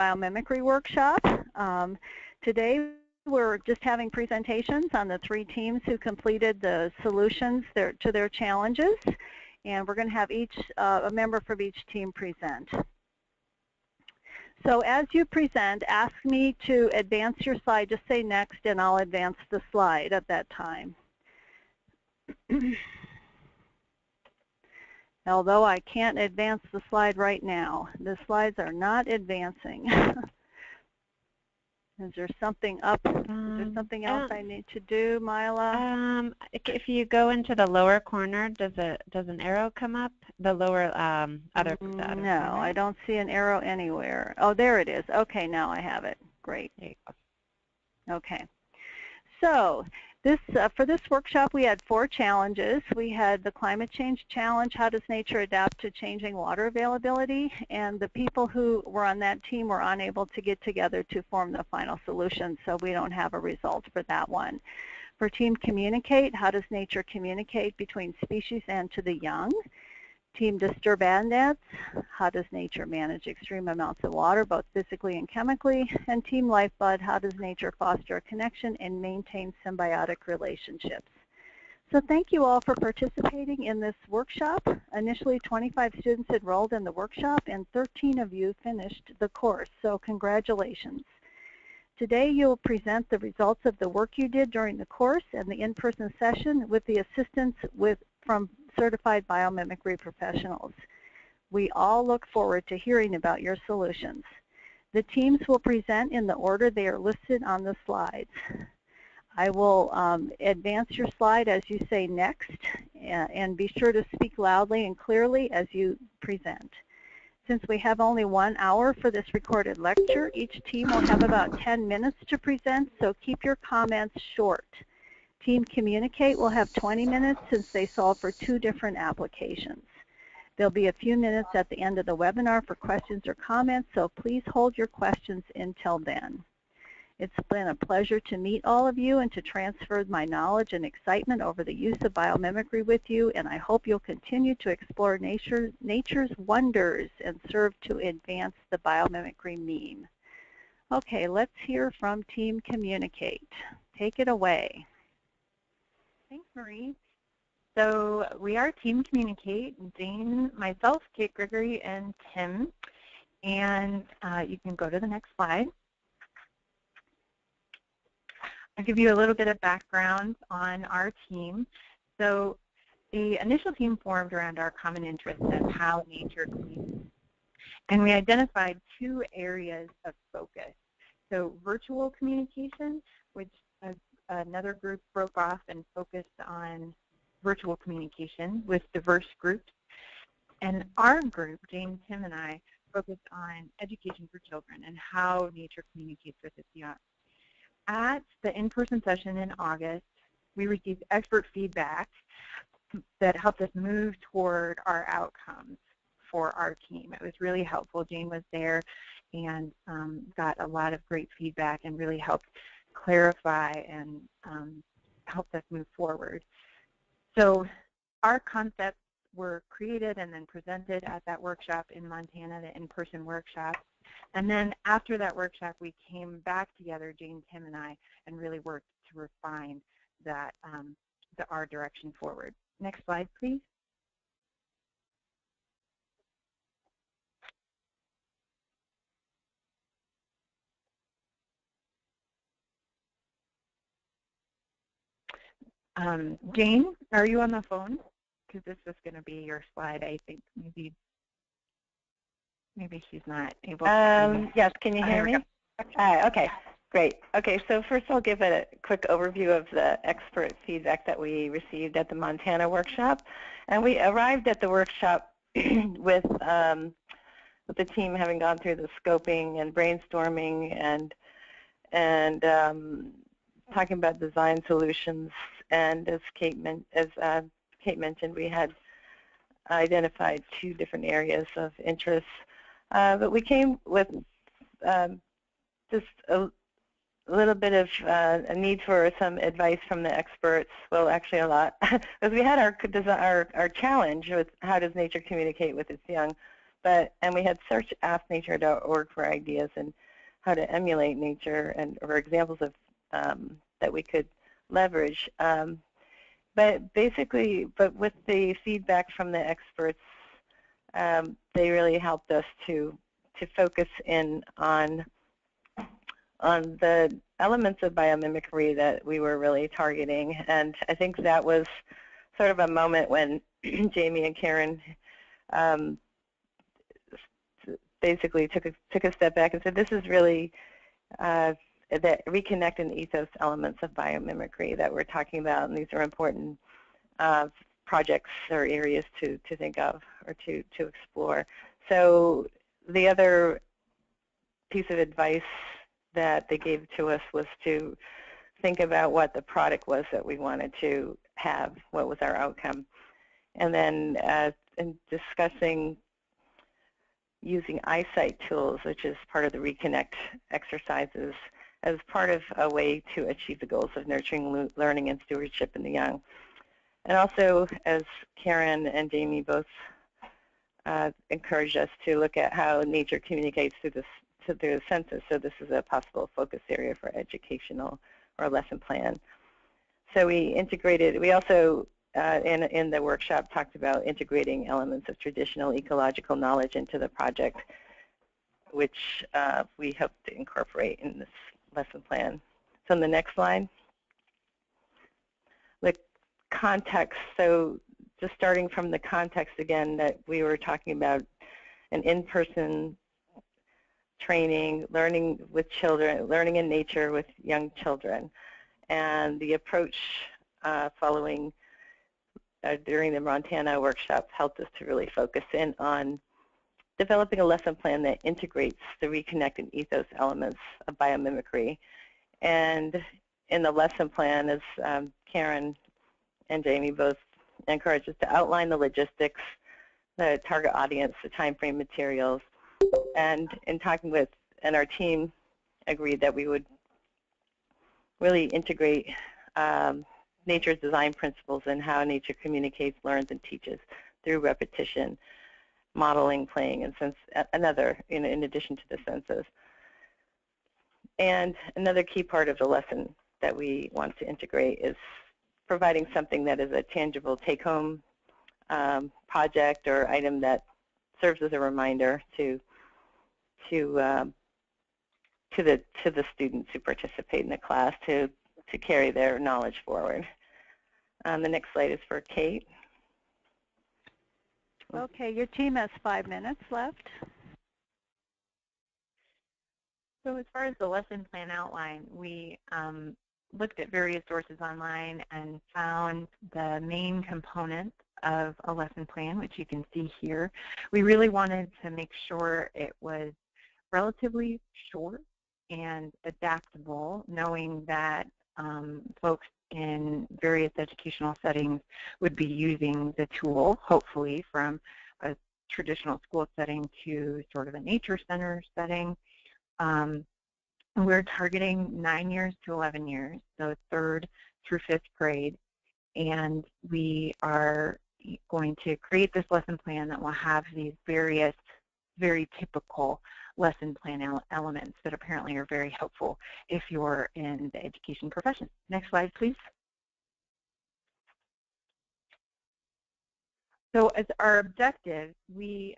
Biomimicry workshop. Today we're just having presentations on the three teams who completed the solutions to their challenges, and we're going to have each a member from each team present. So as you present, ask me to advance your slide. Just say next, and I'll advance the slide at that time. Although I can't advance the slide right now. The slides are not advancing. Is there something up? Is there something else I need to do, Myla? If you go into the lower corner, does an arrow come up? The lower other no, corner. I don't see an arrow anywhere. Oh, there it is. Okay, now I have it. Great. There you go. Okay. So for this workshop, we had four challenges. We had the climate change challenge, how does nature adapt to changing water availability? And the people who were on that team were unable to get together to form the final solution, so we don't have a result for that one. For team communicate, how does nature communicate between species and to the young? Team disturbance, how does nature manage extreme amounts of water, both physically and chemically? And team lifebud, how does nature foster a connection and maintain symbiotic relationships? So thank you all for participating in this workshop. Initially, 25 students enrolled in the workshop, and 13 of you finished the course, so congratulations. Today, you'll present the results of the work you did during the course and the in-person session with the assistance from certified biomimicry professionals. We all look forward to hearing about your solutions. The teams will present in the order they are listed on the slides. I will advance your slide as you say next, and be sure to speak loudly and clearly as you present. Since we have only 1 hour for this recorded lecture, each team will have about 10 minutes to present, so keep your comments short. Team Communicate will have 20 minutes since they solve for 2 different applications. There'll be a few minutes at the end of the webinar for questions or comments, so please hold your questions until then. It's been a pleasure to meet all of you and to transfer my knowledge and excitement over the use of biomimicry with you, and I hope you'll continue to explore nature's wonders and serve to advance the biomimicry meme. Okay, let's hear from Team Communicate. Take it away. Thanks, Marie. So we are Team Communicate, Jane, myself, Kate Gregory, and Tim. And you can go to the next slide. I'll give you a little bit of background on our team. So the initial team formed around our common interest in how nature communicates. And we identified 2 areas of focus. So virtual communication, which another group broke off and focused on virtual communication with diverse groups. And our group, Jane, Tim, and I, focused on education for children and how nature communicates with its young. At the in-person session in August, we received expert feedback that helped us move toward our outcomes for our team. It was really helpful. Jane was there and got a lot of great feedback and really helped clarify and helped us move forward. So our concepts were created and then presented at that workshop in Montana, the in-person workshop. And then after that workshop, we came back together, Jane, Tim, and I, and really worked to refine that our direction forward. Next slide, please. Jane, are you on the phone? Because this is going to be your slide, I think. Maybe she's not able to. Yes, can you hear me? Okay, great. Okay, so first I'll give a quick overview of the expert feedback that we received at the Montana workshop. And we arrived at the workshop with the team having gone through the scoping and brainstorming and talking about design solutions, and as Kate mentioned, we had identified 2 different areas of interest, but we came with just a little bit of a need for some advice from the experts. Well, actually a lot, because we had our challenge with how does nature communicate with its young, and we had searched AskNature.org for ideas and how to emulate nature and or examples of that we could leverage. But with the feedback from the experts, they really helped us to focus in on the elements of biomimicry that we were really targeting. And I think that was sort of a moment when Jamie and Karen basically took a step back and said, this is really that reconnect and ethos elements of biomimicry that we're talking about, and these are important projects or areas to think of or to explore. So the other piece of advice that they gave to us was to think about what the product was that we wanted to have, what was our outcome. And then in discussing using eyesight tools, which is part of the reconnect exercises, as part of a way to achieve the goals of nurturing learning and stewardship in the young. And also, as Karen and Jamie both encouraged us to look at how nature communicates through this to their senses, so this is a possible focus area for educational or lesson plan. So we integrated, we also in the workshop talked about integrating elements of traditional ecological knowledge into the project, which we hope to incorporate in this lesson plan. So on the next slide, the context, so just starting from the context again that we were talking about, an in-person training, learning with children, learning in nature with young children, and the approach following during the Montana workshop helped us to really focus in on developing a lesson plan that integrates the reconnect and ethos elements of biomimicry. And in the lesson plan, as Karen and Jamie both encouraged us to outline the logistics, the target audience, the time frame, materials. And in talking with, and our team agreed that we would really integrate nature's design principles and how nature communicates, learns, and teaches through repetition, modeling, playing, and sense another in addition to the senses. And another key part of the lesson that we want to integrate is providing something that is a tangible take-home project or item that serves as a reminder to the students who participate in the class to carry their knowledge forward. The next slide is for Kate. Okay, your team has 5 minutes left. So as far as the lesson plan outline, we looked at various sources online and found the main components of a lesson plan, which you can see here. We really wanted to make sure it was relatively short and adaptable, knowing that folks in various educational settings would be using the tool, hopefully from a traditional school setting to sort of a nature center setting. We're targeting 9 years to 11 years, so 3rd through 5th grade, and we are going to create this lesson plan that will have these various, very typical lesson plan elements that apparently are very helpful if you're in the education profession. Next slide, please. So as our objectives, we,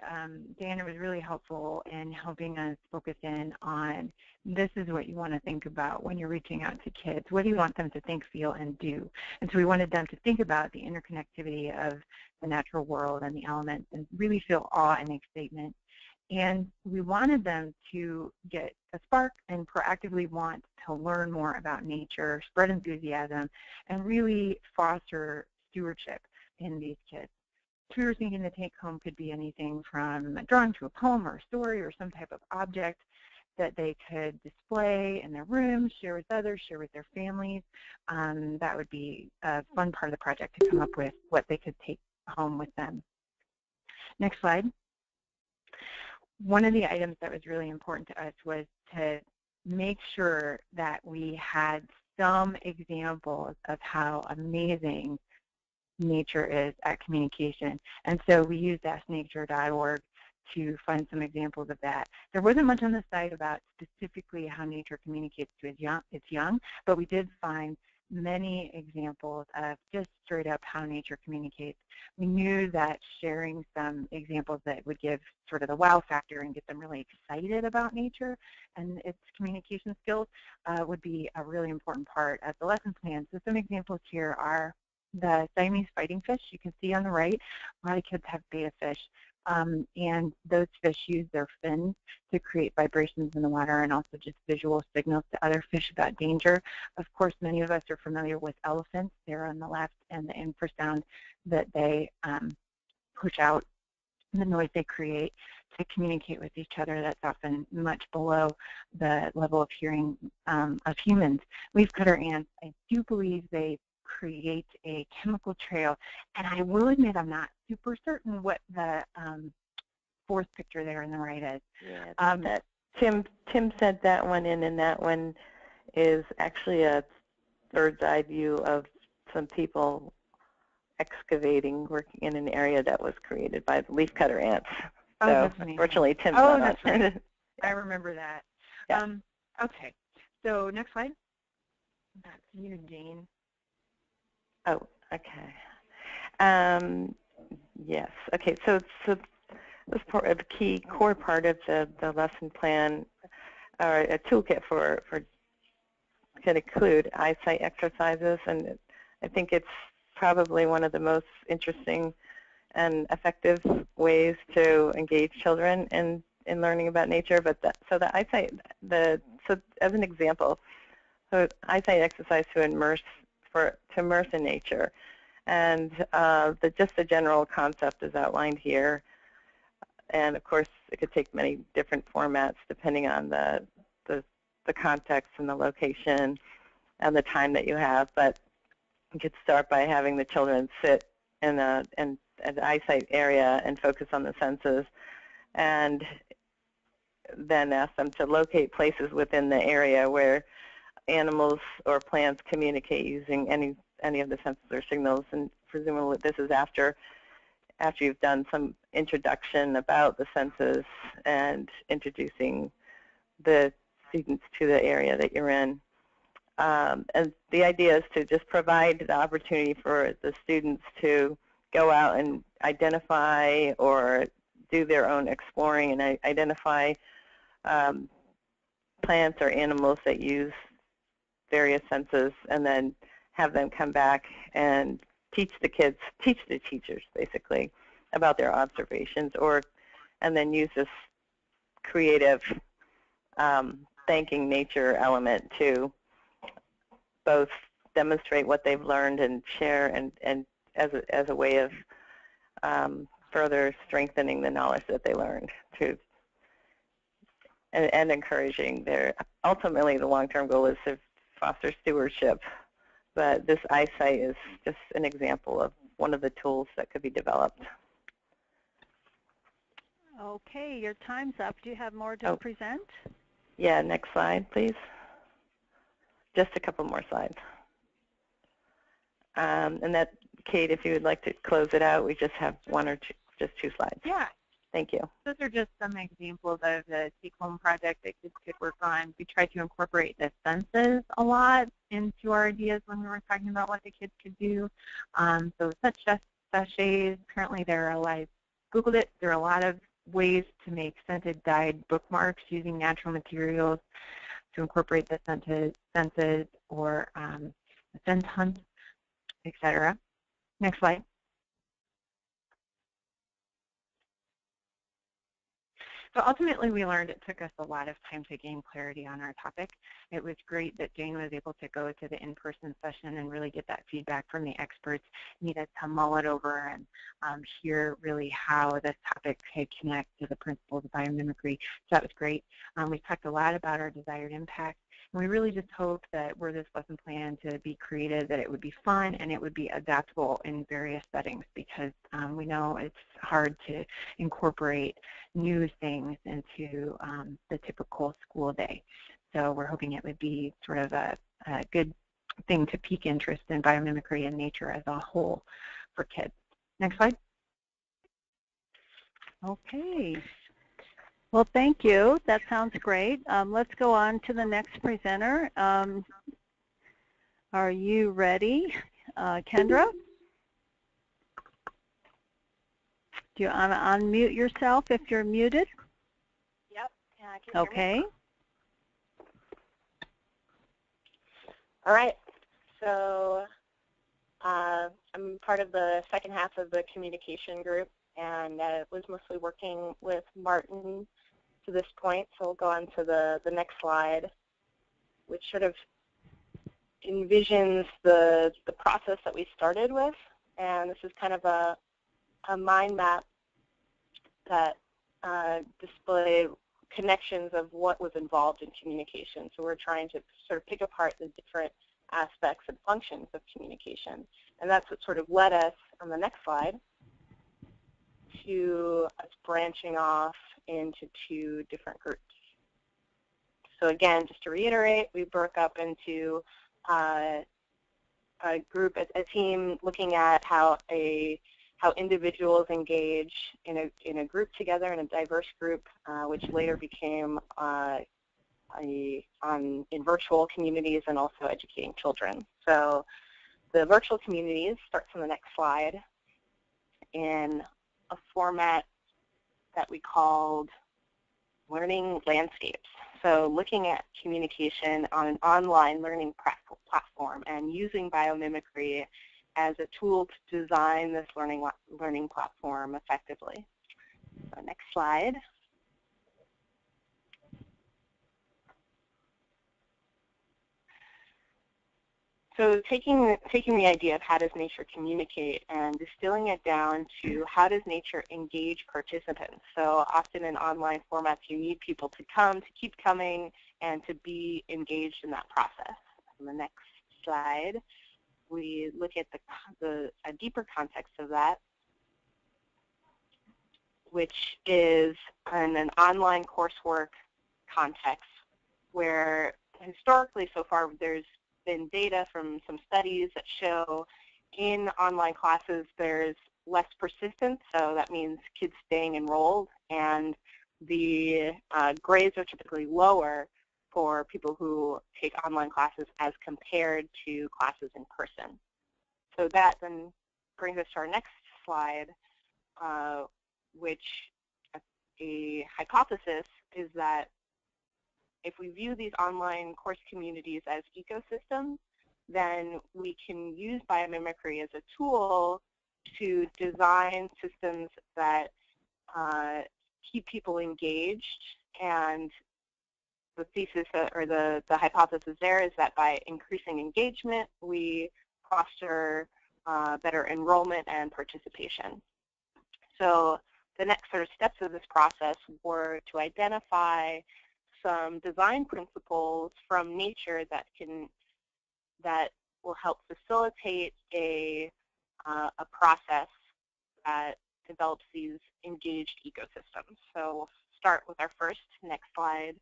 Diana was really helpful in helping us focus in on this is what you want to think about when you're reaching out to kids. What do you want them to think, feel, and do? And so we wanted them to think about the interconnectivity of the natural world and the elements and really feel awe and excitement. And we wanted them to get a spark and proactively want to learn more about nature, spread enthusiasm, and really foster stewardship in these kids. We were thinking the take-home could be anything from a drawing to a poem or a story or some type of object that they could display in their room, share with others, share with their families. That would be a fun part of the project to come up with what they could take home with them. Next slide. One of the items that was really important to us was to make sure that we had some examples of how amazing nature is at communication. And so we used AskNature.org to find some examples of that. There wasn't much on the site about specifically how nature communicates to its young, but we did find many examples of just straight up how nature communicates. We knew that sharing some examples that would give sort of the wow factor and get them really excited about nature and its communication skills would be a really important part of the lesson plan. So some examples here are the Siamese fighting fish. You can see on the right, a lot of kids have betta fish. And those fish use their fins to create vibrations in the water and also just visual signals to other fish about danger. Of course, many of us are familiar with elephants. They're on the left, and the infrasound that they push out, the noise they create to communicate with each other, that's often much below the level of hearing of humans. Leafcutter ants, I do believe they create a chemical trail, and I will admit I'm not super certain what the fourth picture there on the right is. Yeah, that Tim sent that one in, and that one is actually a bird's eye view of some people excavating, working in an area that was created by the leafcutter ants. Oh, so unfortunately, Tim's not. Oh, that's right. I remember that. Yeah. Okay, so next slide. Back to you, Jane. Oh, okay. Yes. Okay. So this part of the key core part of the lesson plan, or a toolkit for can include eyesight exercises, and I think it's probably one of the most interesting and effective ways to engage children in learning about nature. But the eyesight, so as an example, so eyesight exercise to immerse. To immerse in nature, and just the general concept is outlined here, and of course it could take many different formats depending on the context and the location and the time that you have. But you could start by having the children sit in an eyesight area and focus on the senses, and then ask them to locate places within the area where animals or plants communicate using any of the senses or signals. And presumably this is after you've done some introduction about the senses and introducing the students to the area that you're in. And the idea is to just provide the opportunity for the students to go out and identify or do their own exploring and identify plants or animals that use various senses, and then have them come back and teach the teachers basically about their observations, and then use this creative thanking nature element to both demonstrate what they've learned and share, and as a way of further strengthening the knowledge that they learned too. And encouraging ultimately the long-term goal is to foster stewardship, but this eyesight is just an example of one of the tools that could be developed. Okay, your time's up. Do you have more to present? Yeah, next slide, please. Just a couple more slides. And that, Kate, if you would like to close it out, we just have one or two, just two slides. Yeah. Thank you. Those are just some examples of the take-home project that kids could work on. We tried to incorporate the senses a lot into our ideas when we were talking about what the kids could do. So such as sachets, apparently there are a lot. Googled it. There are a lot of ways to make scented dyed bookmarks using natural materials to incorporate the senses or the scent hunt, etc. Next slide. So ultimately, we learned it took us a lot of time to gain clarity on our topic. It was great that Jane was able to go to the in-person session and really get that feedback from the experts, need us to mull it over and hear really how this topic could connect to the principles of biomimicry. So that was great. We talked a lot about our desired impact. And we really just hope that were this lesson plan to be created, that it would be fun and it would be adaptable in various settings, because we know it's hard to incorporate new things into the typical school day. So we're hoping it would be sort of a good thing to pique interest in biomimicry and nature as a whole for kids. Next slide. Okay. Well, thank you. That sounds great. Let's go on to the next presenter. Are you ready, Kendra? Do you want to unmute yourself if you're muted? Yep. Yeah, I can hear me. All right. So I'm part of the second half of the communication group, and was mostly working with Martin to this point. So we'll go on to the next slide, which sort of envisions the process that we started with. And this is kind of a mind map that displayed connections of what was involved in communication. So we're trying to sort of pick apart the different aspects and functions of communication. And that's what sort of led us, on the next slide, to us branching off into two different groups. So again, just to reiterate, we broke up into a group, a team looking at how individuals engage in a group together, in a diverse group, which later became in virtual communities and also educating children. So the virtual communities starts on the next slide in a format that we called learning landscapes. So looking at communication on an online learning platform and using biomimicry as a tool to design this learning platform effectively. So next slide. So taking the idea of how does nature communicate and distilling it down to how does nature engage participants. So often in online formats, you need people to come, to keep coming, and to be engaged in that process. On the next slide, we look at a deeper context of that, which is in an online coursework context where historically so far there's been data from some studies that show in online classes there's less persistence, so that means kids staying enrolled, and the grades are typically lower for people who take online classes as compared to classes in person. So that then brings us to our next slide, which a hypothesis is that if we view these online course communities as ecosystems, then we can use biomimicry as a tool to design systems that keep people engaged. And the thesis or the hypothesis there is that by increasing engagement, we foster better enrollment and participation. So the next sort of steps of this process were to identify some design principles from nature that will help facilitate a process that develops these engaged ecosystems. So we'll start with our first, next slide,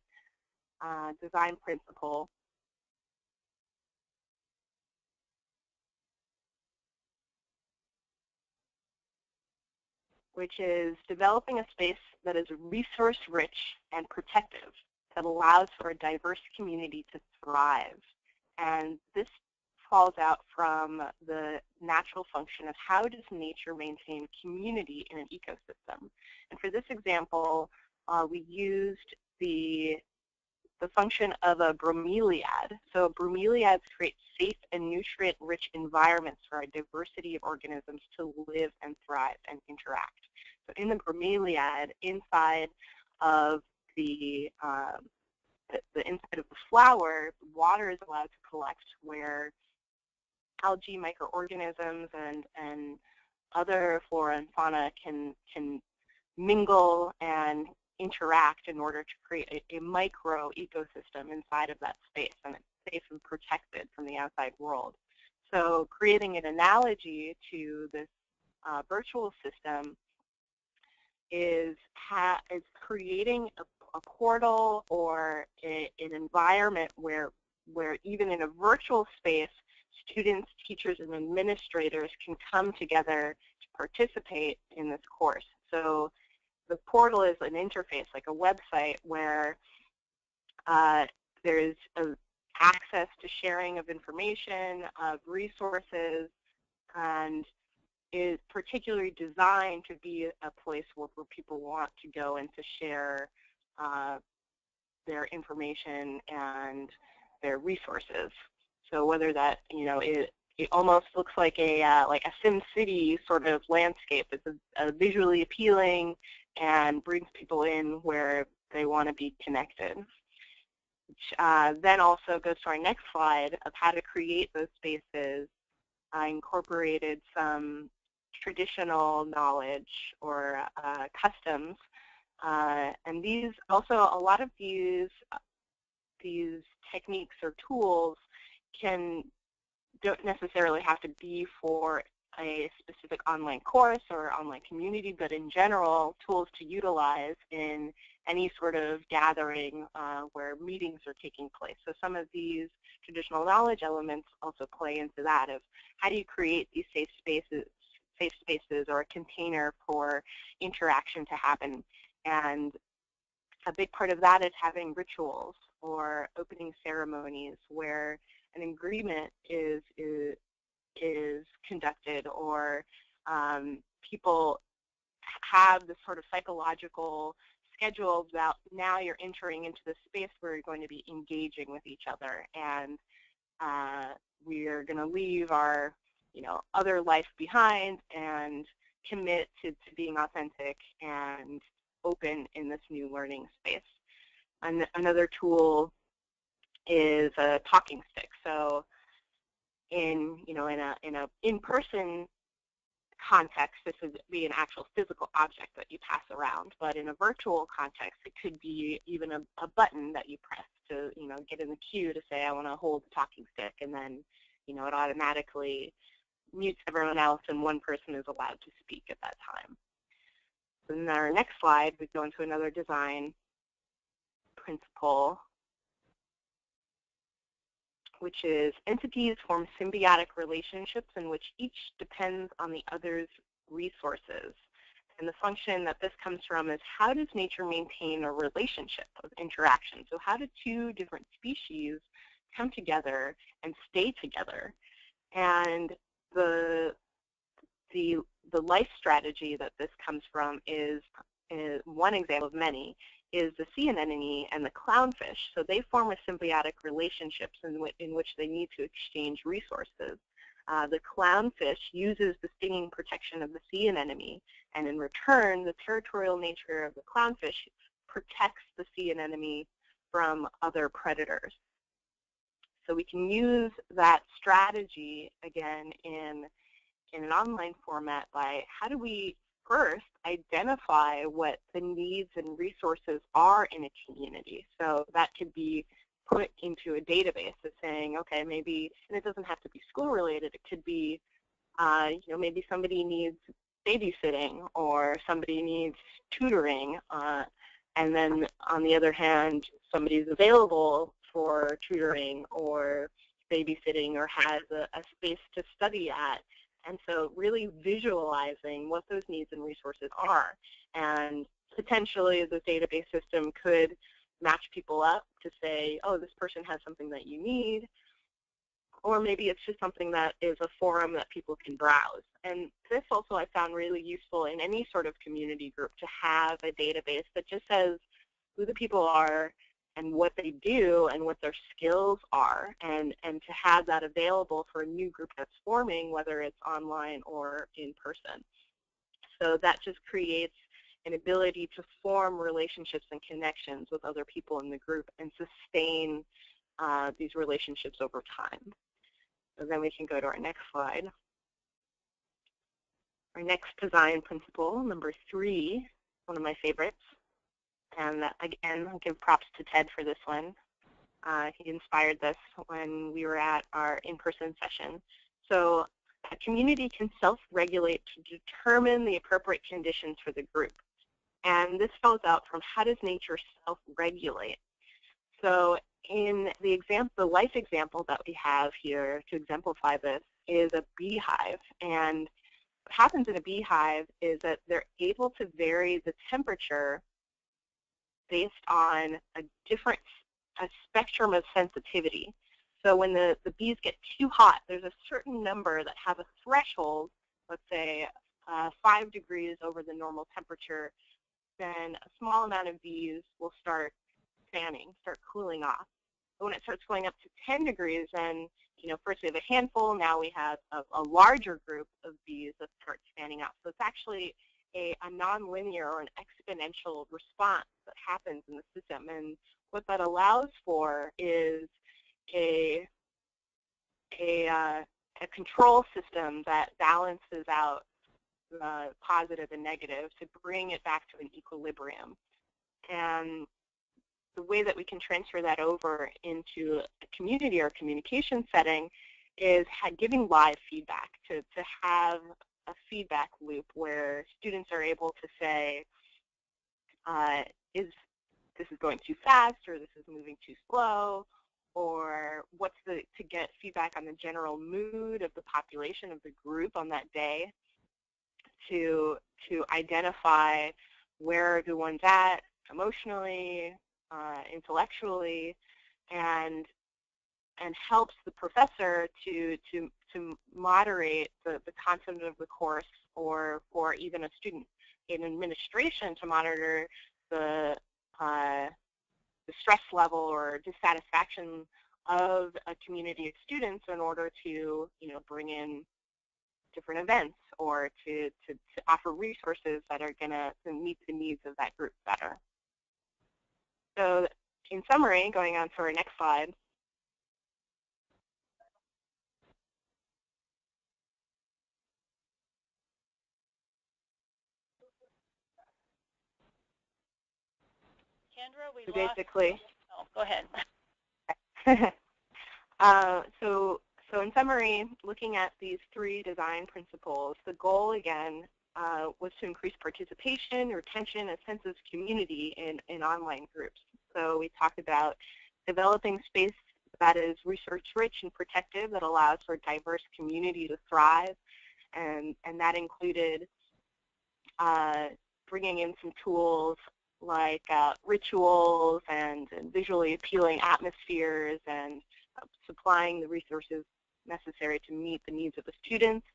design principle. Which is developing a space that is resource-rich and protective, that allows for a diverse community to thrive. And this falls out from the natural function of how does nature maintain community in an ecosystem. And for this example, we used the function of a bromeliad. So bromeliads create safe and nutrient-rich environments for a diversity of organisms to live and thrive and interact. So in the bromeliad, inside of the inside of the flower, water is allowed to collect where algae, microorganisms, and other flora and fauna can mingle and interact in order to create a micro ecosystem inside of that space, and it's safe and protected from the outside world. So creating an analogy to this virtual system is creating a portal or an environment where even in a virtual space, students, teachers, and administrators can come together to participate in this course. So the portal is an interface, like a website, where there's access to sharing of information, of resources, and is particularly designed to be a place where people want to go and to share their information and their resources. So whether that, you know, it almost looks like a Sim City sort of landscape. It's a visually appealing and brings people in where they want to be connected. Which then also goes to our next slide of how to create those spaces. I incorporated some traditional knowledge or customs, and these also, a lot of these techniques or tools don't necessarily have to be for a specific online course or online community, but in general, tools to utilize in any sort of gathering where meetings are taking place. So some of these traditional knowledge elements also play into that of how do you create these safe spaces or a container for interaction to happen. And a big part of that is having rituals or opening ceremonies where an agreement is conducted, or people have this sort of psychological schedule about now you're entering into the space where you're going to be engaging with each other, and we're going to leave our, you know, other life behind and commit to being authentic and open in this new learning space. And another tool is a talking stick. So in an in-person context, this would be an actual physical object that you pass around. But in a virtual context, it could be even a button that you press to, you know, get in the queue to say, I want to hold the talking stick, and then, you know, it automatically mutes everyone else, and one person is allowed to speak at that time. In our next slide, we go into another design principle, which is entities form symbiotic relationships in which each depends on the other's resources. And the function that this comes from is, how does nature maintain a relationship of interaction? So how do two different species come together and stay together? And the life strategy that this comes from is one example of many, is the sea anemone and the clownfish. So they form a symbiotic relationship in which they need to exchange resources. The clownfish uses the stinging protection of the sea anemone, and in return, the territorial nature of the clownfish protects the sea anemone from other predators. So we can use that strategy, again, in an online format by, how do we first identify what the needs and resources are in a community? So that could be put into a database of saying, okay, maybe, and it doesn't have to be school related, it could be, you know, maybe somebody needs babysitting or somebody needs tutoring, and then on the other hand, somebody's available for tutoring or babysitting or has a space to study at. And so really visualizing what those needs and resources are. And potentially the database system could match people up to say, oh, this person has something that you need. Or maybe it's just something that is a forum that people can browse. And this also I found really useful in any sort of community group, to have a database that just says who the people are and what they do and what their skills are, and to have that available for a new group that's forming, whether it's online or in person. So that just creates an ability to form relationships and connections with other people in the group and sustain these relationships over time. So then we can go to our next slide. Our next design principle, number 3, one of my favorites. And again, I'll give props to Ted for this one. He inspired this when we were at our in-person session. So a community can self-regulate to determine the appropriate conditions for the group. And this falls out from, how does nature self-regulate? So in the life example that we have here to exemplify this is a beehive. And happens in a beehive is that they're able to vary the temperature based on a different spectrum of sensitivity. So when the bees get too hot, there's a certain number that have a threshold, let's say 5 degrees over the normal temperature, then a small amount of bees will start fanning, start cooling off. But when it starts going up to 10 degrees, then, you know, first we have a handful, now we have a larger group of bees that start fanning out. So it's actually a nonlinear or an exponential response that happens in the system. And what that allows for is a control system that balances out the positive and negative to bring it back to an equilibrium. And the way that we can transfer that over into a community or communication setting is giving live feedback, to have a feedback loop where students are able to say, this is going too fast, or this is moving too slow, or what's to get feedback on the general mood of the population of the group on that day, to identify where everyone's at emotionally, intellectually, and helps the professor to moderate the content of the course, or for even a student in administration to monitor the stress level or dissatisfaction of a community of students in order to, you know, bring in different events or to offer resources that are going to meet the needs of that group better. So in summary, going on to our next slide, we basically, oh, go ahead. So in summary, looking at these three design principles, the goal again was to increase participation, retention, and sense of community in online groups. So we talked about developing space that is research-rich and protective, that allows for diverse community to thrive, and that included bringing in some tools like rituals and visually appealing atmospheres, and supplying the resources necessary to meet the needs of the students.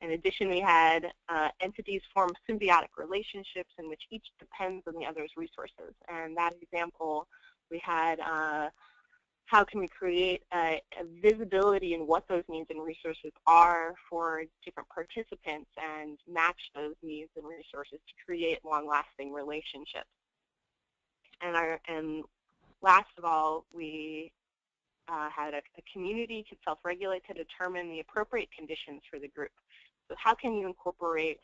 In addition, we had entities form symbiotic relationships in which each depends on the other's resources. And that example, we had how can we create a visibility in what those needs and resources are for different participants, and match those needs and resources to create long-lasting relationships. And last of all, we had a community could self-regulate to determine the appropriate conditions for the group. So how can you incorporate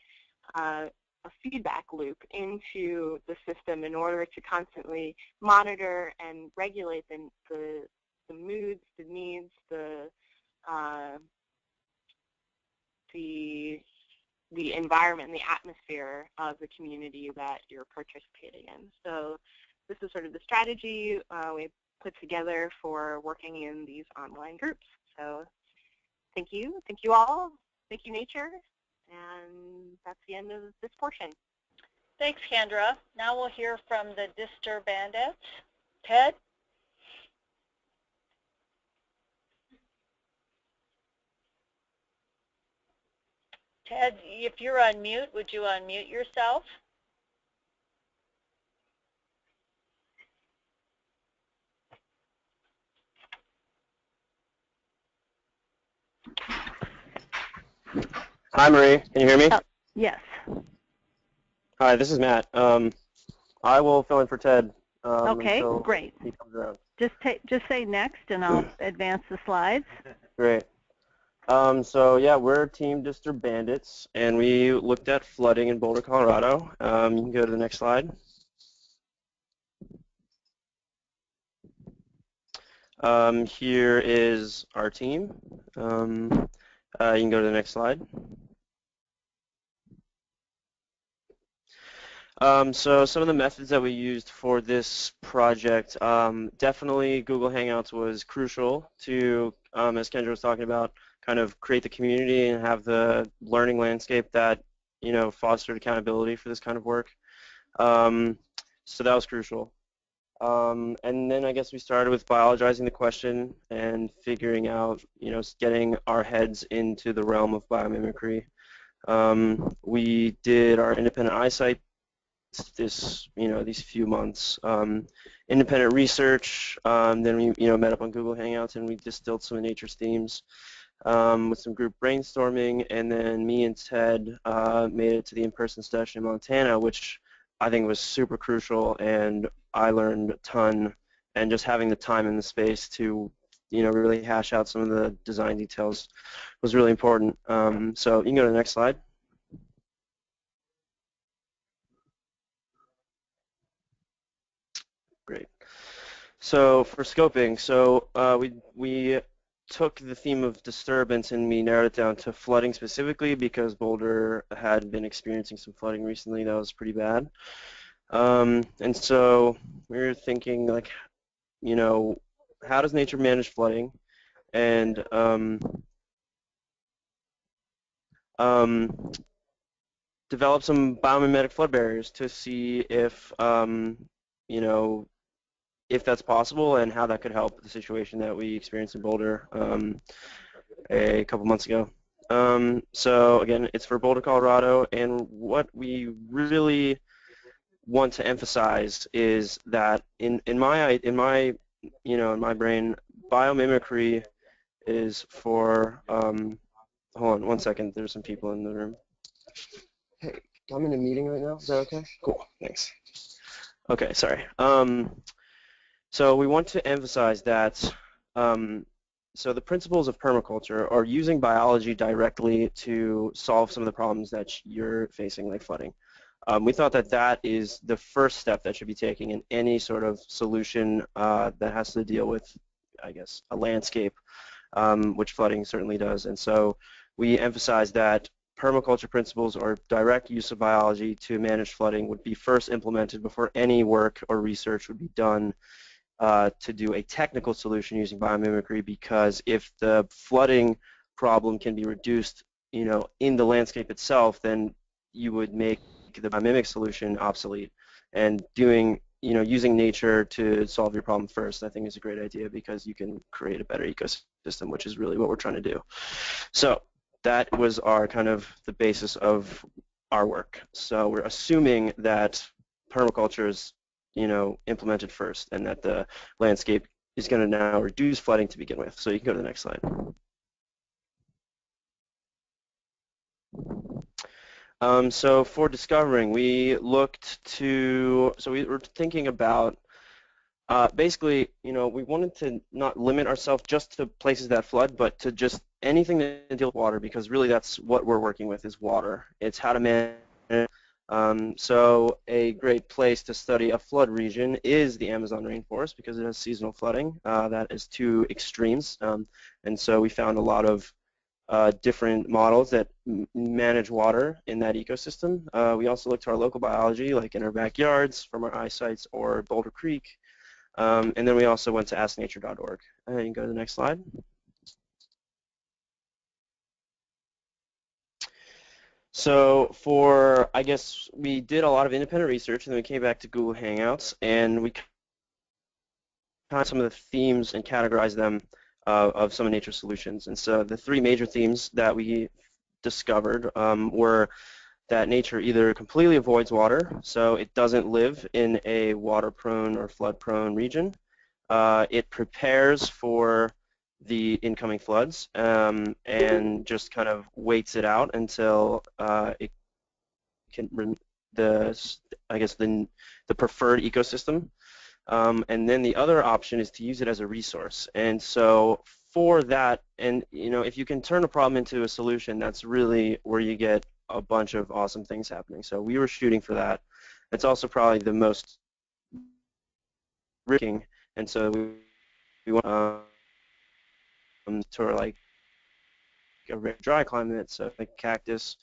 a feedback loop into the system in order to constantly monitor and regulate the moods, the needs, the environment, and the atmosphere of the community that you're participating in. So this is sort of the strategy we put together for working in these online groups. So thank you all, thank you, nature. And that's the end of this portion. Thanks, Kendra. Now we'll hear from the disturbandettes. Ted? Ted, if you're on mute, would you unmute yourself? Hi, Marie. Can you hear me? Oh, yes. Hi, this is Matt. I will fill in for Ted. Okay, great. He comes around. Just say next, and I'll advance the slides. Great. So yeah, we're Team Disturbandettes, and we looked at flooding in Boulder, Colorado. You can go to the next slide. Here is our team. You can go to the next slide. So some of the methods that we used for this project, definitely Google Hangouts was crucial to, as Kendra was talking about, kind of create the community and have the learning landscape that, you know, fostered accountability for this kind of work. So that was crucial. And then I guess we started with biologizing the question and figuring out, you know, getting our heads into the realm of biomimicry. We did our independent eyesight this, you know, these few months, independent research, then we, you know, met up on Google Hangouts and we distilled some of nature's themes with some group brainstorming, and then me and Ted made it to the in-person session in Montana, which I think was super crucial, and I learned a ton, and just having the time and the space to, you know, really hash out some of the design details was really important. So you can go to the next slide. Great. So for scoping, so we took the theme of disturbance and we narrowed it down to flooding specifically because Boulder had been experiencing some flooding recently that was pretty bad. And so we were thinking, like, you know, how does nature manage flooding? And develop some biomimetic flood barriers to see if, you know, if that's possible and how that could help the situation that we experienced in Boulder a couple months ago. So again, it's for Boulder, Colorado, and what we really want to emphasize is that in my brain, biomimicry is for hold on one second, there's some people in the room. Hey, I'm in a meeting right now, is that okay? Cool, thanks. Okay, sorry. So we want to emphasize that so the principles of permaculture are using biology directly to solve some of the problems that you're facing, like flooding. We thought that that is the first step that should be taken in any sort of solution that has to deal with, I guess, a landscape, which flooding certainly does. And so we emphasize that permaculture principles or direct use of biology to manage flooding would be first implemented before any work or research would be done to do a technical solution using biomimicry, because if the flooding problem can be reduced, you know, in the landscape itself, then you would make the biomimic solution obsolete, and doing, you know, using nature to solve your problem first, I think, is a great idea because you can create a better ecosystem, which is really what we're trying to do. So that was our kind of the basis of our work. So we're assuming that permaculture is, you know, implemented first, and that the landscape is going to now reduce flooding to begin with. So you can go to the next slide. So for discovering, we looked to, so we were thinking about basically, you know, we wanted to not limit ourselves just to places that flood, but to just anything that deals with water, because really that's what we're working with is water. It's how to manage. So a great place to study a flood region is the Amazon rainforest, because it has seasonal flooding. That is two extremes, and so we found a lot of different models that manage water in that ecosystem. We also look to our local biology, like in our backyards, from our eyesights, or Boulder Creek. And then we also went to AskNature.org. And you can go to the next slide. So for, I guess, we did a lot of independent research, and then we came back to Google Hangouts, and we found some of the themes and categorized them of some of nature's solutions. And so the three major themes that we discovered were that nature either completely avoids water, so it doesn't live in a water-prone or flood-prone region, it prepares for the incoming floods, and just kind of waits it out until it can, the preferred ecosystem. And then the other option is to use it as a resource. And so for that, and you know, if you can turn a problem into a solution, that's really where you get a bunch of awesome things happening. So we were shooting for that. It's also probably the most risking, and so we want to like a dry climate, so like cactus,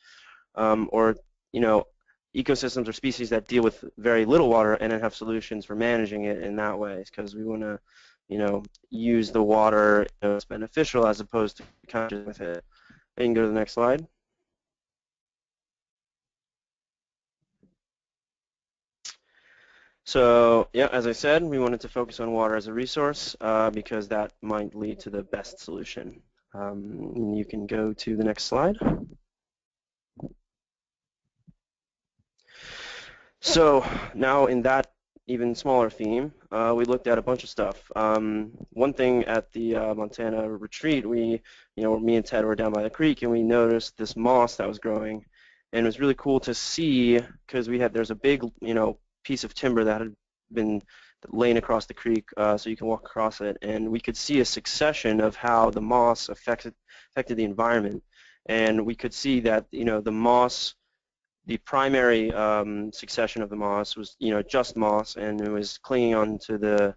or, you know, ecosystems or species that deal with very little water, and then have solutions for managing it in that way, because we want to, you know, use the water, you know, it's beneficial as opposed to conscious with it. I can go to the next slide. So, yeah, as I said, we wanted to focus on water as a resource because that might lead to the best solution. You can go to the next slide. So now in that even smaller theme, we looked at a bunch of stuff. One thing at the Montana retreat, me and Ted were down by the creek, and we noticed this moss that was growing, and it was really cool to see because there's a big, piece of timber that had been laying across the creek, so you can walk across it, and we could see a succession of how the moss affected the environment, and we could see that the moss. The primary succession of the moss was, just moss, and it was clinging onto the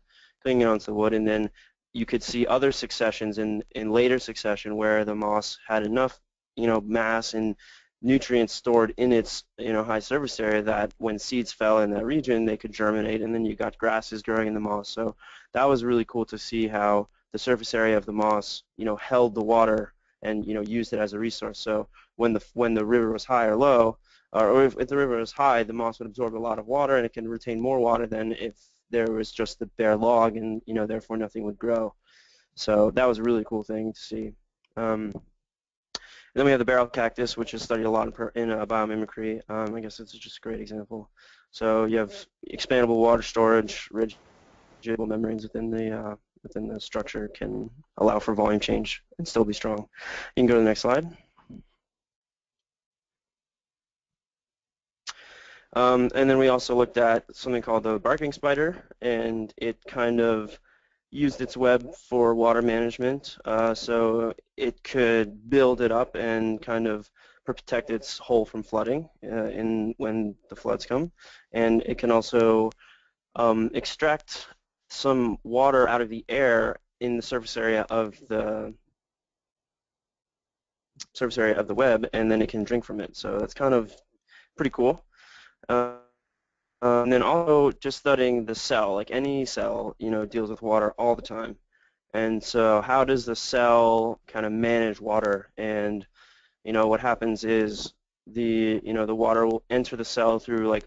wood. And then you could see other successions in later succession where the moss had enough, mass and nutrients stored in its, high surface area that when seeds fell in that region, they could germinate. And then you got grasses growing in the moss. So that was really cool to see how the surface area of the moss, held the water and used it as a resource. So when the river was high or low. Or if the river is high, the moss would absorb a lot of water, and it can retain more water than if there was just the bare log, and therefore nothing would grow. So that was a really cool thing to see. And then we have the barrel cactus, which is studied a lot in biomimicry. I guess it's just a great example. So you have expandable water storage, rigid membranes within the structure can allow for volume change and still be strong. You can go to the next slide. And then we also looked at something called the barking spider, and it kind of used its web for water management. So it could build it up and kind of protect its hole from flooding when the floods come. And it can also extract some water out of the air in the surface area of the web, and then it can drink from it. So that's kind of pretty cool. And then also just studying the cell, like any cell, deals with water all the time. And so how does the cell kind of manage water? And, what happens is the water will enter the cell through like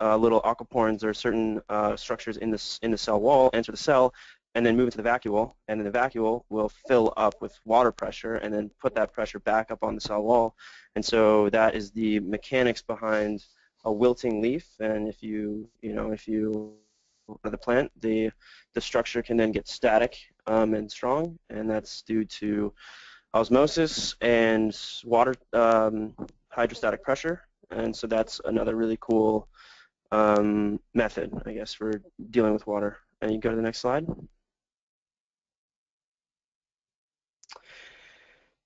little aquaporins or certain structures in the cell wall, enter the cell, and then move into the vacuole, and then the vacuole will fill up with water pressure and then put that pressure back up on the cell wall. And so that is the mechanics behind a wilting leaf, and if you water the plant, the structure can then get static and strong, and that's due to osmosis and water hydrostatic pressure. And so that's another really cool method, I guess, for dealing with water. And you go to the next slide.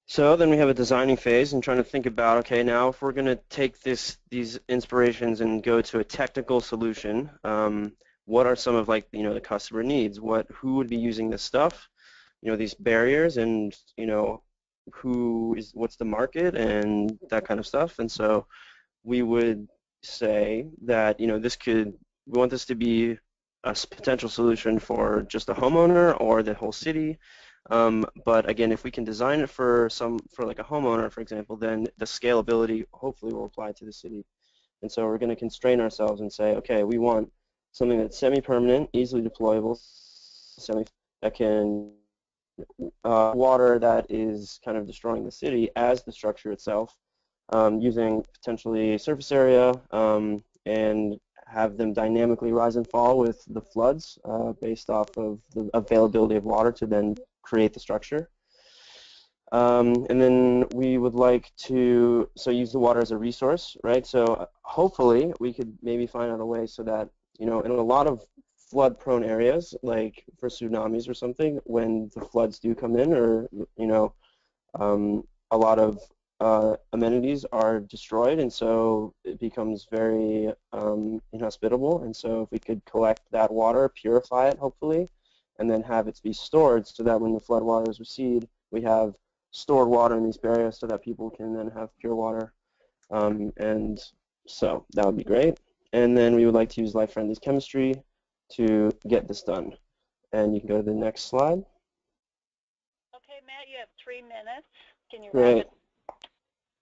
So then we have a designing phase and trying to think about, okay, now if we're going to take these inspirations and go to a technical solution, what are some of the customer needs? Who would be using this stuff? These barriers, and what's the market and that kind of stuff. And so we would say that we want this to be a potential solution for just a homeowner or the whole city. But again, if we can design it for like a homeowner, for example, then the scalability hopefully will apply to the city. And so we're going to constrain ourselves and say, okay, we want something that's semi-permanent, easily deployable, that can water that is kind of destroying the city as the structure itself, using potentially surface area, and have them dynamically rise and fall with the floods based off of the availability of water to then create the structure. And then we would like to use the water as a resource, right? So hopefully we could maybe find out a way so that, in a lot of flood-prone areas, like for tsunamis or something, when the floods do come in, or, a lot of amenities are destroyed, and so it becomes very inhospitable. And so if we could collect that water, purify it hopefully, and then have it be stored so that when the flood waters recede, we have stored water in these barriers so that people can then have pure water. And so that would be great. And then we would like to use life-friendly chemistry to get this done. And you can go to the next slide. Okay, Matt, you have 3 minutes. Can you wrap it?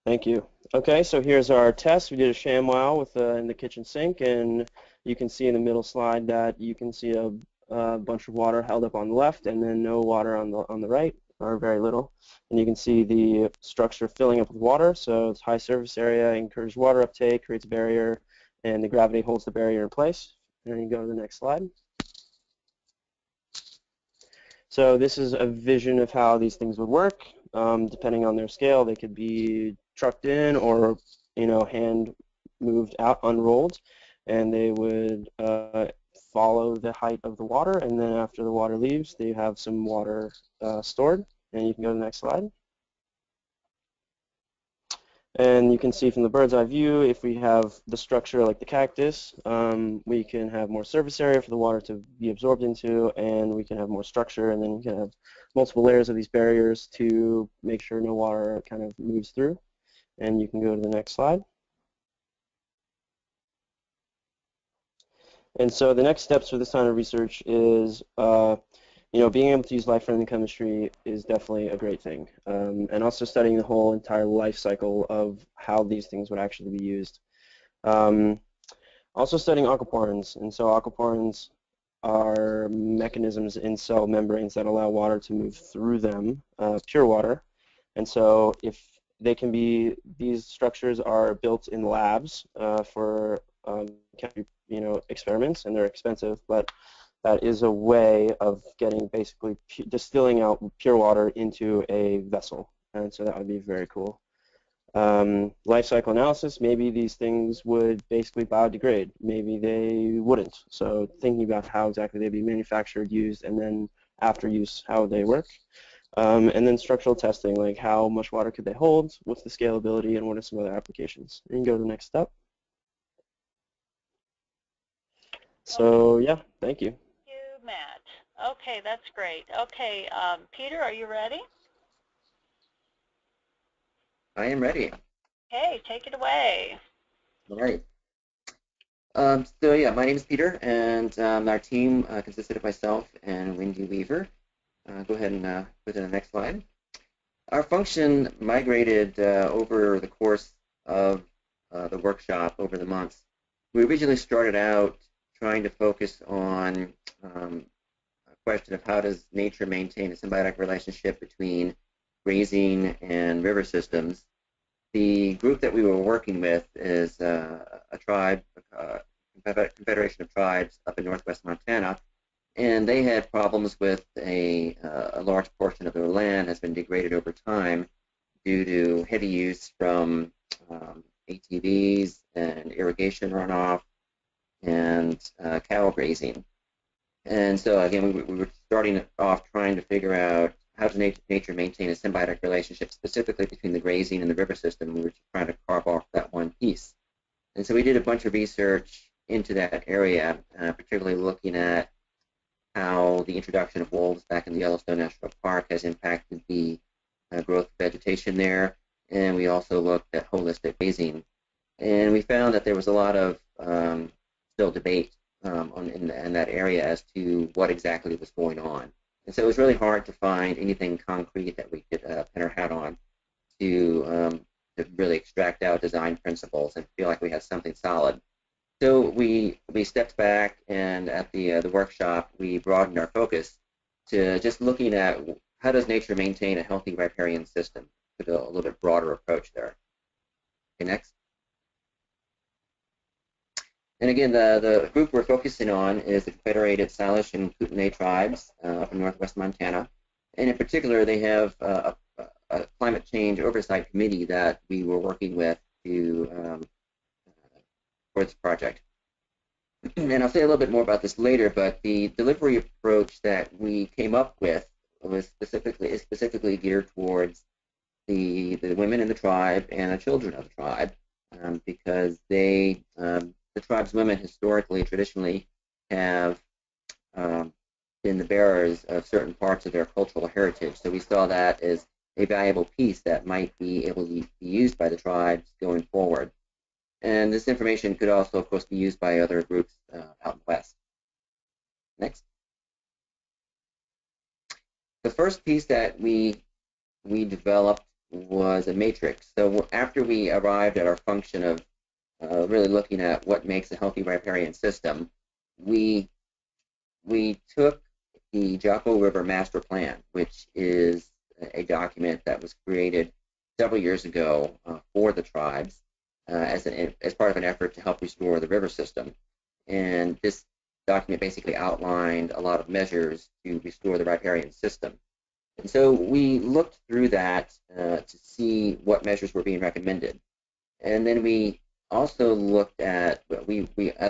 Thank you. Okay, so here's our test. We did a ShamWow with in the kitchen sink, and you can see in the middle slide that you can see a bunch of water held up on the left, and then no water on the right, or very little. And you can see the structure filling up with water. So it's high surface area, encourages water uptake, creates a barrier, and the gravity holds the barrier in place. And then you go to the next slide. So this is a vision of how these things would work. Depending on their scale, they could be trucked in or, you know, hand moved out, unrolled, and they would follow the height of the water. And then after the water leaves, they have some water stored. And you can go to the next slide. And you can see from the bird's eye view, if we have the structure like the cactus, we can have more surface area for the water to be absorbed into, and we can have more structure, and then you can have multiple layers of these barriers to make sure no water kind of moves through. And you can go to the next slide. And so the next steps for this kind of research is you know, being able to use life-friendly chemistry is definitely a great thing. And also studying the whole entire life cycle of how these things would actually be used. Also studying aquaporins. And so aquaporins are mechanisms in cell membranes that allow water to move through them, pure water. And so if they can be, these structures are built in labs for you know, experiments, and they're expensive, but that is a way of getting basically distilling out pure water into a vessel, and so that would be very cool. Life cycle analysis, maybe these things would basically biodegrade, maybe they wouldn't. So thinking about how exactly they'd be manufactured, used, and then after use, how they work. And then structural testing, like how much water could they hold, what's the scalability, and what are some other applications. And you can go to the next step. So yeah, thank you. Matt. Okay, that's great. Okay, Peter, are you ready? I am ready. Okay, take it away. All right. So yeah, my name is Peter, and our team consisted of myself and Wendy Weaver. Go ahead and put in the next slide. Our function migrated over the course of the workshop over the months. We originally started out trying to focus on a question of how does nature maintain a symbiotic relationship between grazing and river systems. The group that we were working with is a tribe, confederation of tribes up in northwest Montana, and they had problems with a large portion of their land has been degraded over time due to heavy use from ATVs and irrigation runoff and cattle grazing. And so again, we were starting off trying to figure out how does nature maintain a symbiotic relationship specifically between the grazing and the river system. We were trying to carve off that one piece. And so we did a bunch of research into that area, particularly looking at how the introduction of wolves back in the Yellowstone National Park has impacted the growth of vegetation there. And we also looked at holistic grazing. And we found that there was a lot of still debate in that area as to what exactly was going on. And so it was really hard to find anything concrete that we could pin our hat on to really extract out design principles and feel like we had something solid. So we stepped back, and at the workshop we broadened our focus to just looking at how does nature maintain a healthy riparian system with a little bit broader approach there. Okay, next. And again, the group we're focusing on is the Confederated Salish and Kootenai Tribes up in northwest Montana. And in particular, they have a climate change oversight committee that we were working with for this project. And I'll say a little bit more about this later, but the delivery approach that we came up with was specifically geared towards the women in the tribe and the children of the tribe, because they the tribe's women historically, traditionally, have been the bearers of certain parts of their cultural heritage. So we saw that as a valuable piece that might be able to be used by the tribes going forward. And this information could also, of course, be used by other groups out west. Next. The first piece that we developed was a matrix. So after we arrived at our function of really looking at what makes a healthy riparian system, we took the Jocko River Master Plan, which is a document that was created several years ago for the tribes as part of an effort to help restore the river system. And this document basically outlined a lot of measures to restore the riparian system. And so we looked through that to see what measures were being recommended. And then we also looked at, at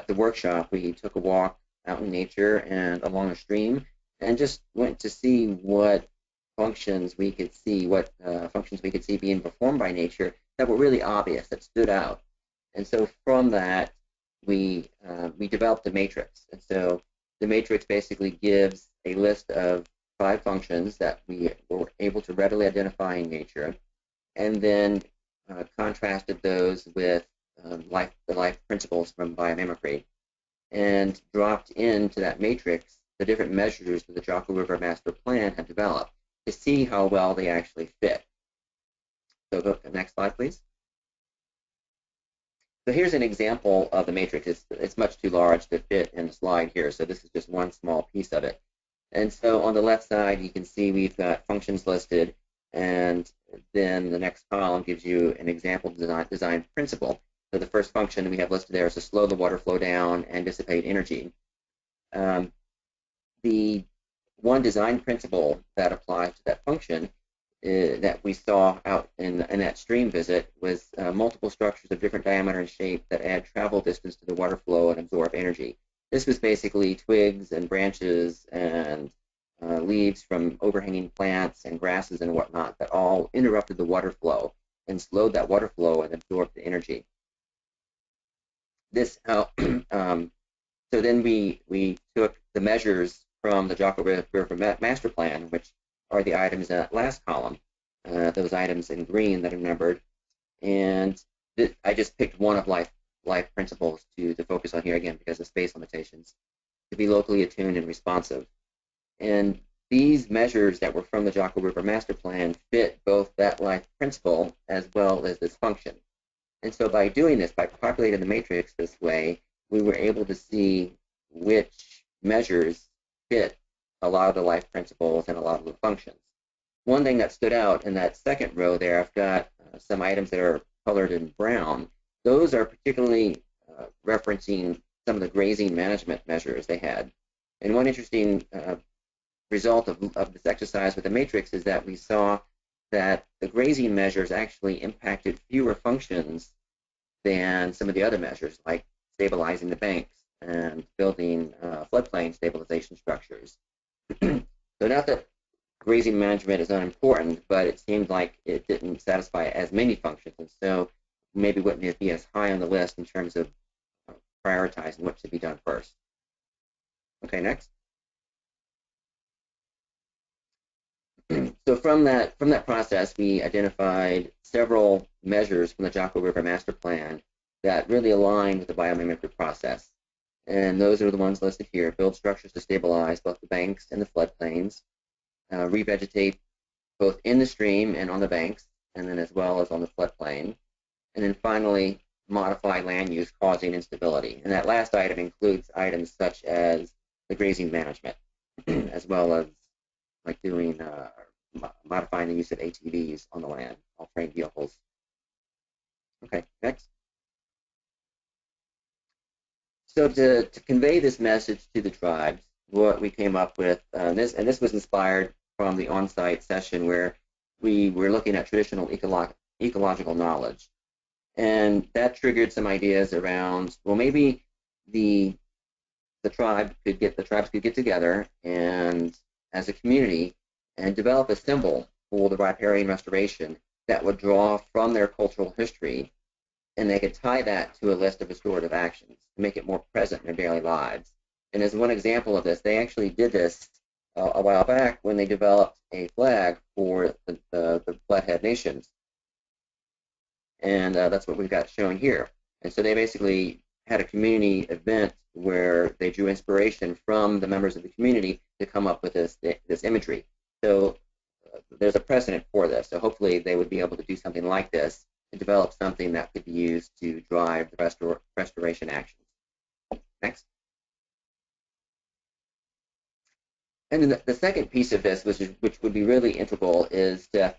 the workshop, we took a walk out in nature and along a stream and just went to see what functions we could see, being performed by nature that were really obvious, that stood out. And so from that, we developed a matrix. And so the matrix basically gives a list of 5 functions that we were able to readily identify in nature, and then contrasted those with the life principles from biomimicry, and dropped into that matrix the different measures that the Jocko River Master Plan had developed to see how well they actually fit. So go to the next slide, please. So here's an example of the matrix. It's much too large to fit in the slide here, so this is just one small piece of it. And so on the left side, you can see we've got functions listed, and then the next column gives you an example design principle. So the first function we have listed there is to slow the water flow down and dissipate energy. The one design principle that applies to that function that we saw out in that stream visit was multiple structures of different diameter and shape that add travel distance to the water flow and absorb energy. This was basically twigs and branches and leaves from overhanging plants and grasses and whatnot that all interrupted the water flow and slowed that water flow and absorbed the energy. This so then we took the measures from the Jocko River Master Plan, which are the items in that last column, those items in green that are numbered. And I just picked one of life principles to focus on here again because of space limitations, to be locally attuned and responsive. And these measures that were from the Jocko River Master Plan fit both that life principle as well as this function. And so by doing this, by populating the matrix this way, we were able to see which measures fit a lot of the life principles and a lot of the functions. One thing that stood out in that second row there, I've got some items that are colored in brown. Those are particularly referencing some of the grazing management measures they had. And one interesting result of this exercise with the matrix is that we saw that the grazing measures actually impacted fewer functions than some of the other measures, like stabilizing the banks and building floodplain stabilization structures. So not that grazing management is not important, but it seemed like it didn't satisfy as many functions, and so maybe wouldn't be as high on the list in terms of prioritizing what should be done first. Okay, next. So from that process, we identified several measures from the Jocko River Master Plan that really aligned with the biomimicry process. And those are the ones listed here: build structures to stabilize both the banks and the floodplains, revegetate both in the stream and on the banks, and then as well as on the floodplain, and then finally modify land use causing instability. And that last item includes items such as the grazing management, as well as like doing modifying the use of ATVs on the land, all terrain vehicles. Okay, next. So to convey this message to the tribes, what we came up with, and this was inspired from the on-site session where we were looking at traditional ecological knowledge. And that triggered some ideas around, well, maybe the tribes could get together and as a community and develop a symbol for the riparian restoration that would draw from their cultural history, and they could tie that to a list of restorative actions to make it more present in their daily lives. And as one example of this, they actually did this a while back when they developed a flag for the Flathead Nations. And that's what we've got shown here. And so they basically had a community event where they drew inspiration from the members of the community to come up with this imagery. So there's a precedent for this. So hopefully they would be able to do something like this to develop something that could be used to drive the restoration actions. Next. And then the second piece of this, which would be really integral, is to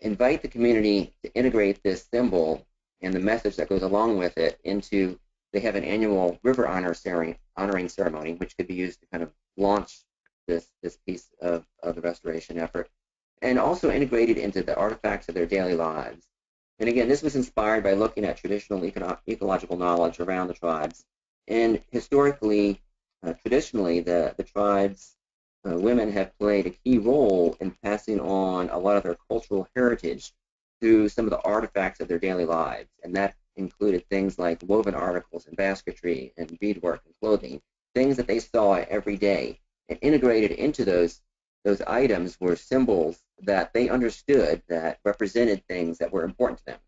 invite the community to integrate this symbol and the message that goes along with it into, they have an annual river honoring ceremony, which could be used to kind of launch this piece of the restoration effort, and also integrated into the artifacts of their daily lives. And again, this was inspired by looking at traditional ecological knowledge around the tribes. And historically, traditionally, the tribes' women have played a key role in passing on a lot of their cultural heritage through some of the artifacts of their daily lives. And that included things like woven articles and basketry and beadwork and clothing, things that they saw every day. And integrated into those items were symbols that they understood that represented things that were important to them.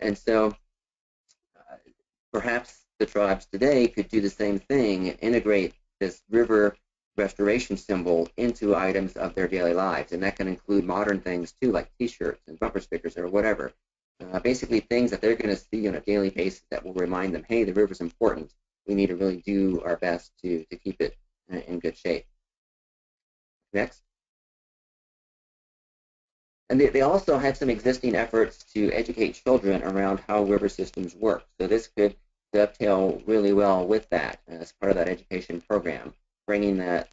And so perhaps the tribes today could do the same thing, integrate this river restoration symbol into items of their daily lives. And that can include modern things too, like t-shirts and bumper stickers or whatever. Basically things that they're going to see on a daily basis that will remind them, hey, the river's important. We need to really do our best to keep it in good shape. Next. And they also have some existing efforts to educate children around how river systems work. So this could dovetail really well with that as part of that education program, bringing that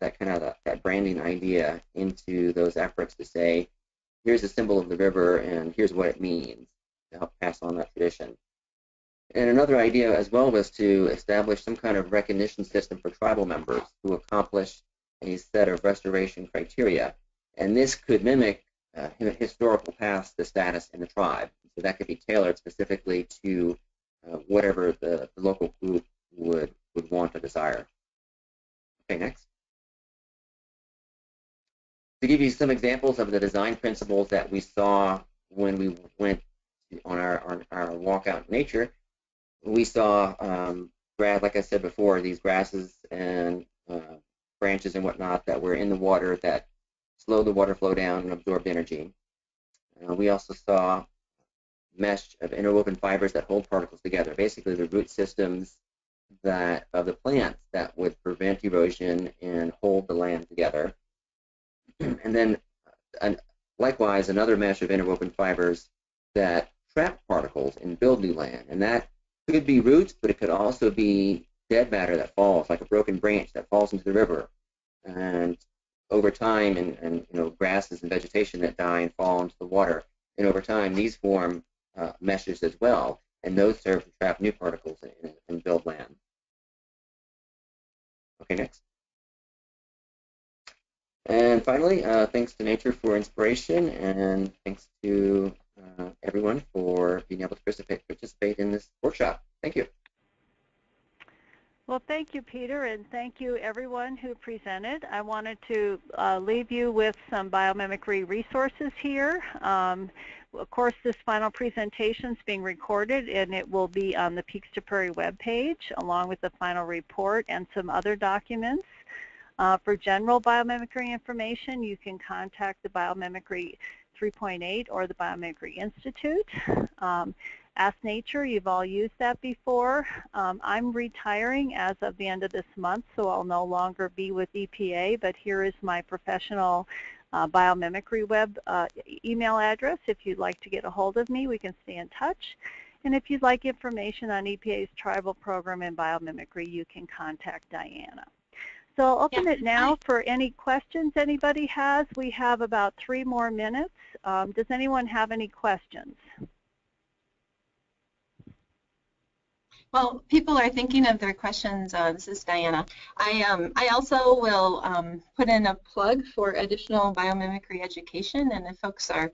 branding idea into those efforts to say, here's a symbol of the river and here's what it means, to help pass on that tradition. And another idea as well was to establish some kind of recognition system for tribal members who accomplish a set of restoration criteria. And this could mimic historical past, the status in the tribe. So that could be tailored specifically to whatever the local group would want or desire. Okay, next. To give you some examples of the design principles that we saw when we went on our walk out in nature, we saw, like I said before, these grasses and branches and whatnot that were in the water that slowed the water flow down and absorbed energy. We also saw mesh of interwoven fibers that hold particles together, basically the root systems that of the plants that would prevent erosion and hold the land together. And then, likewise, another mesh of interwoven fibers that trap particles and build new land. And that could be roots, but it could also be dead matter that falls, like a broken branch that falls into the river. And over time, and you know, grasses and vegetation that die and fall into the water. And over time, these form meshes as well, and those serve to trap new particles and build land. Okay, next. And finally, thanks to nature for inspiration, and thanks to everyone for being able to participate in this workshop. Thank you. Well, thank you, Peter, and thank you everyone who presented. I wanted to leave you with some biomimicry resources here. Of course, this final presentation is being recorded, and it will be on the Peaks to Prairie webpage, along with the final report and some other documents. For general biomimicry information, you can contact the Biomimicry 3.8 or the Biomimicry Institute. Ask Nature, you've all used that before. I'm retiring as of the end of this month, so I'll no longer be with EPA, but here is my professional biomimicry web email address. If you'd like to get a hold of me, we can stay in touch. And if you'd like information on EPA's tribal program in biomimicry, you can contact Diana. So I'll open it now for any questions anybody has. We have about 3 more minutes. Does anyone have any questions? Well, people are thinking of their questions. This is Diana. I also will put in a plug for additional biomimicry education, and if folks are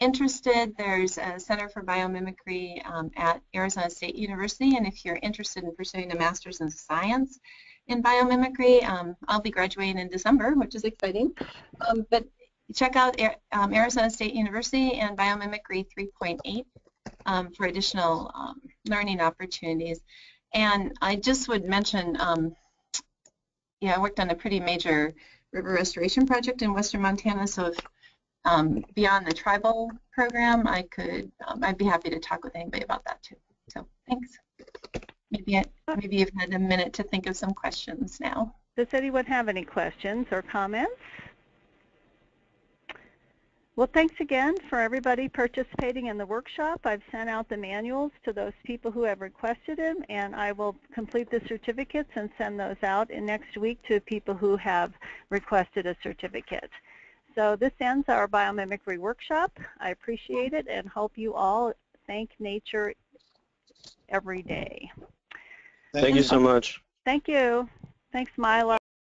interested, there's a Center for Biomimicry at Arizona State University, and if you're interested in pursuing a Master's in Science in biomimicry, I'll be graduating in December, which is exciting, but check out Arizona State University and Biomimicry 3.8 for additional learning opportunities. And I just would mention, yeah, I worked on a pretty major River Restoration Project in Western Montana. So if beyond the tribal program, I could, I'd be happy to talk with anybody about that too. So thanks. Maybe you've had a minute to think of some questions now. Does anyone have any questions or comments? Well, thanks again for everybody participating in the workshop. I've sent out the manuals to those people who have requested them, and I will complete the certificates and send those out in next week to people who have requested a certificate. So this ends our biomimicry workshop. I appreciate it and hope you all thank nature every day. Thank you so much. Thank you. Thanks, Myla.